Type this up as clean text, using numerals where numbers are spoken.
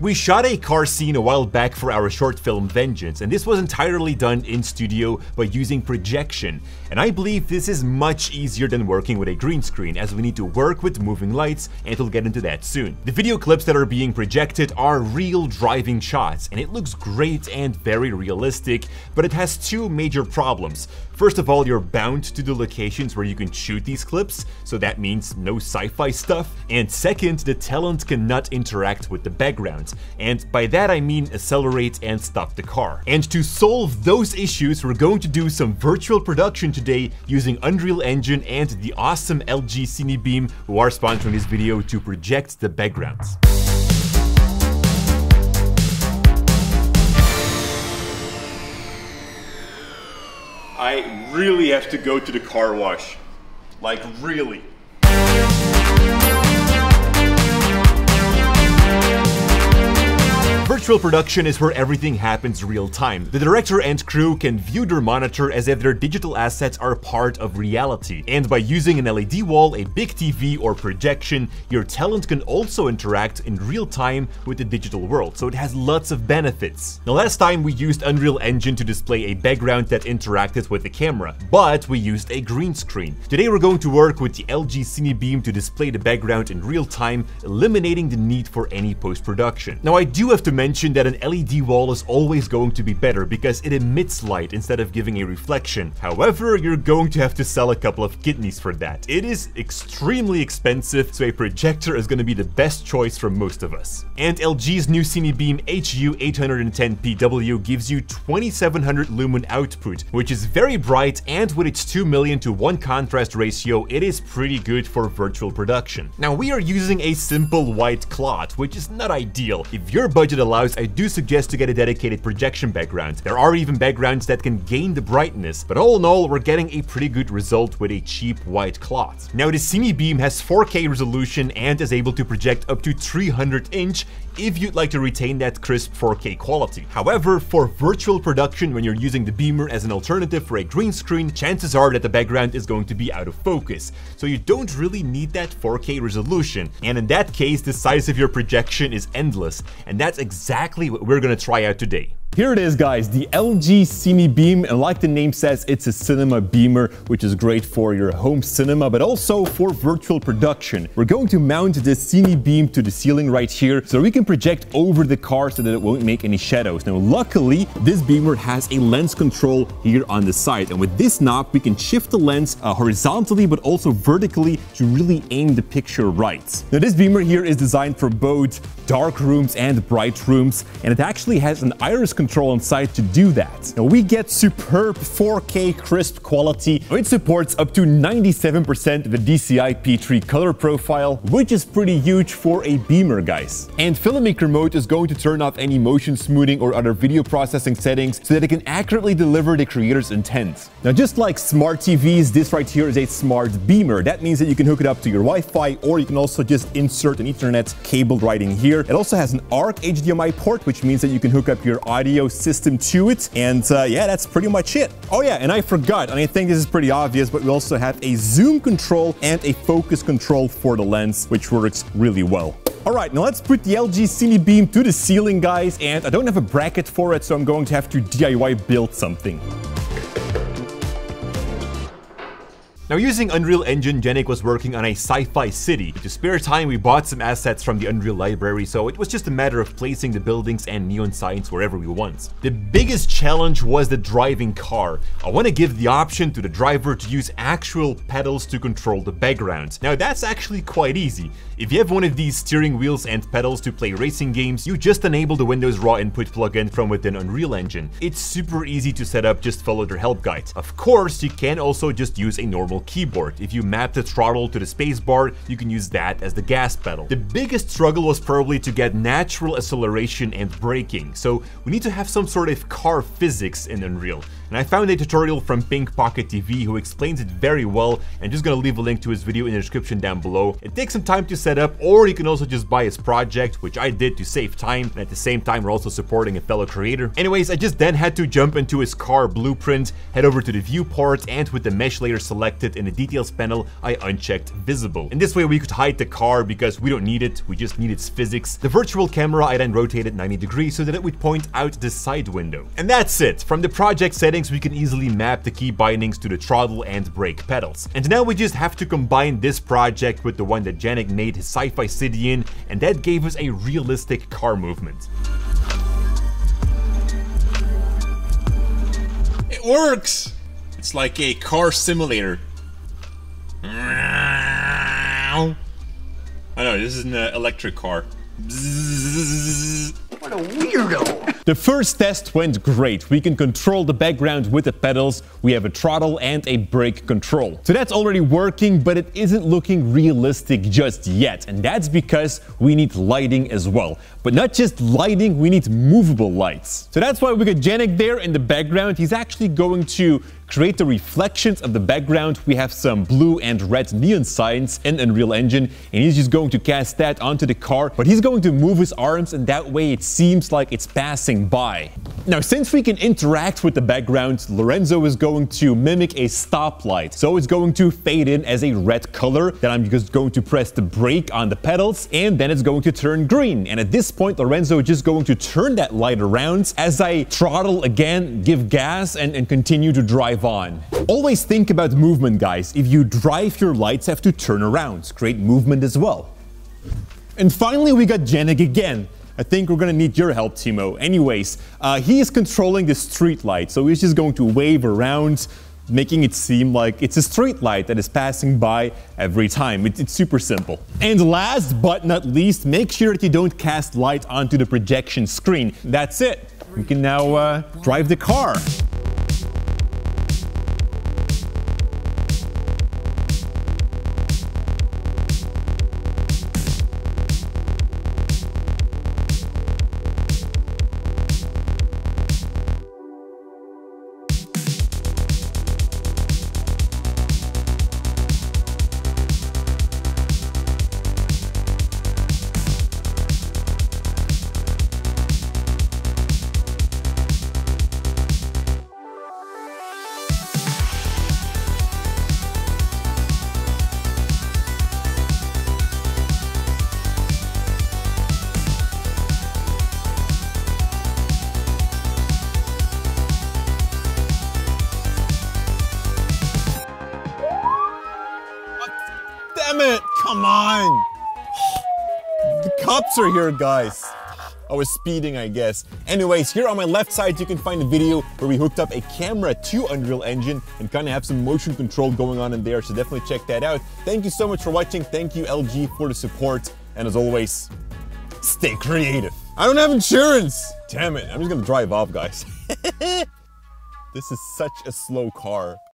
We shot a car scene a while back for our short film Vengeance, and this was entirely done in studio by using projection. And I believe this is much easier than working with a green screen, as we need to work with moving lights, and we'll get into that soon. The video clips that are being projected are real driving shots, and it looks great and very realistic, but it has two major problems. First of all, you're bound to the locations where you can shoot these clips, so that means no sci-fi stuff. And second, the talent cannot interact with the background. And by that I mean accelerate and stop the car. And to solve those issues, we're going to do some virtual production today using Unreal Engine and the awesome LG CineBeam, who are sponsoring this video to project the backgrounds. I really have to go to the car wash. Like, really. Virtual production is where everything happens real time. The director and crew can view their monitor as if their digital assets are part of reality. And by using an LED wall, a big TV, or projection, your talent can also interact in real time with the digital world, so it has lots of benefits. Now, last time we used Unreal Engine to display a background that interacted with the camera, but we used a green screen. Today we're going to work with the LG CineBeam to display the background in real time, eliminating the need for any post-production. Now, I do have to mention that an LED wall is always going to be better because it emits light instead of giving a reflection. However, you're going to have to sell a couple of kidneys for that. It is extremely expensive, so a projector is going to be the best choice for most of us. And LG's new CineBeam HU810PW gives you 2700 lumen output, which is very bright, and with its 2 million to 1 contrast ratio, it is pretty good for virtual production. Now, we are using a simple white cloth, which is not ideal. If your budget allows, I do suggest to get a dedicated projection background. There are even backgrounds that can gain the brightness, but all in all, we're getting a pretty good result with a cheap white cloth. Now, the CineBeam has 4K resolution and is able to project up to 300-inch if you'd like to retain that crisp 4K quality. However, for virtual production, when you're using the beamer as an alternative for a green screen, chances are that the background is going to be out of focus, so you don't really need that 4K resolution. And in that case, the size of your projection is endless, and that's exactly what we're gonna try out today. Here it is, guys, the LG CineBeam, and like the name says, it's a cinema beamer, which is great for your home cinema, but also for virtual production. We're going to mount this CineBeam to the ceiling right here, so we can project over the car so that it won't make any shadows. Now, luckily, this beamer has a lens control here on the side, and with this knob, we can shift the lens horizontally, but also vertically to really aim the picture right. Now, this beamer here is designed for both dark rooms and bright rooms, and it actually has an iris control inside to do that. Now, we get superb 4K crisp quality. It supports up to 97% of the DCI-P3 color profile, which is pretty huge for a beamer, guys. And filmmaker mode is going to turn off any motion smoothing or other video processing settings so that it can accurately deliver the creator's intent. Now, just like smart TVs, this right here is a smart beamer. That means that you can hook it up to your Wi-Fi, or you can also just insert an Ethernet cable right in here. It also has an ARC HDMI port, which means that you can hook up your audio system to it, and yeah, that's pretty much it. Oh yeah, and I forgot, and I think this is pretty obvious, but we also have a zoom control and a focus control for the lens, which works really well. All right, now let's put the LG CineBeam to the ceiling, guys, and I don't have a bracket for it, so I'm going to have to DIY build something. Now, using Unreal Engine, Janik was working on a sci-fi city. With the spare time, we bought some assets from the Unreal library, so it was just a matter of placing the buildings and neon signs wherever we want. The biggest challenge was the driving car. I want to give the option to the driver to use actual pedals to control the background. Now, that's actually quite easy. If you have one of these steering wheels and pedals to play racing games, you just enable the Windows Raw Input plugin from within Unreal Engine. It's super easy to set up, just follow their help guide. Of course, you can also just use a normal keyboard. If you map the throttle to the spacebar, you can use that as the gas pedal. The biggest struggle was probably to get natural acceleration and braking, so we need to have some sort of car physics in Unreal. And I found a tutorial from Pink Pocket TV who explains it very well, and just gonna leave a link to his video in the description down below. It takes some time to set up, or you can also just buy his project, which I did to save time, and at the same time we're also supporting a fellow creator. Anyways, I just then had to jump into his car blueprint, head over to the viewport, and with the mesh layer selected, it in the details panel, I unchecked visible. In this way we could hide the car because we don't need it, we just need its physics. The virtual camera I then rotated 90 degrees so that it would point out the side window. And that's it! From the project settings we can easily map the key bindings to the throttle and brake pedals. And now we just have to combine this project with the one that Janik made his sci-fi city in, and that gave us a realistic car movement. It works! It's like a car simulator. I know, this is an electric car. What a weirdo! The first test went great. We can control the background with the pedals, we have a throttle and a brake control. So that's already working, but it isn't looking realistic just yet. And that's because we need lighting as well. But not just lighting, we need movable lights. So that's why we got Janik there in the background. He's actually going to create the reflections of the background. We have some blue and red neon signs in Unreal Engine, and he's just going to cast that onto the car, but he's going to move his arms, and that way it seems like it's passing by. Now, since we can interact with the background, Lorenzo is going to mimic a stoplight. So it's going to fade in as a red color, then I'm just going to press the brake on the pedals, and then it's going to turn green. And at this point, Lorenzo is just going to turn that light around as I throttle again, give gas, and continue to drive on. Always think about movement, guys. If you drive, your lights have to turn around, create movement as well. And finally, we got Janik again. I think we're gonna need your help, Timo. Anyways, he is controlling the street light, so he's just going to wave around, making it seem like it's a street light that is passing by every time. It's super simple. And last but not least, make sure that you don't cast light onto the projection screen. That's it. We can now drive the car. Damn it! Come on! The cops are here, guys. I was speeding, I guess. Anyways, here on my left side, you can find a video where we hooked up a camera to Unreal Engine and kind of have some motion control going on in there, so definitely check that out. Thank you so much for watching. Thank you, LG, for the support. And as always, stay creative. I don't have insurance! Damn it, I'm just gonna drive off, guys. This is such a slow car.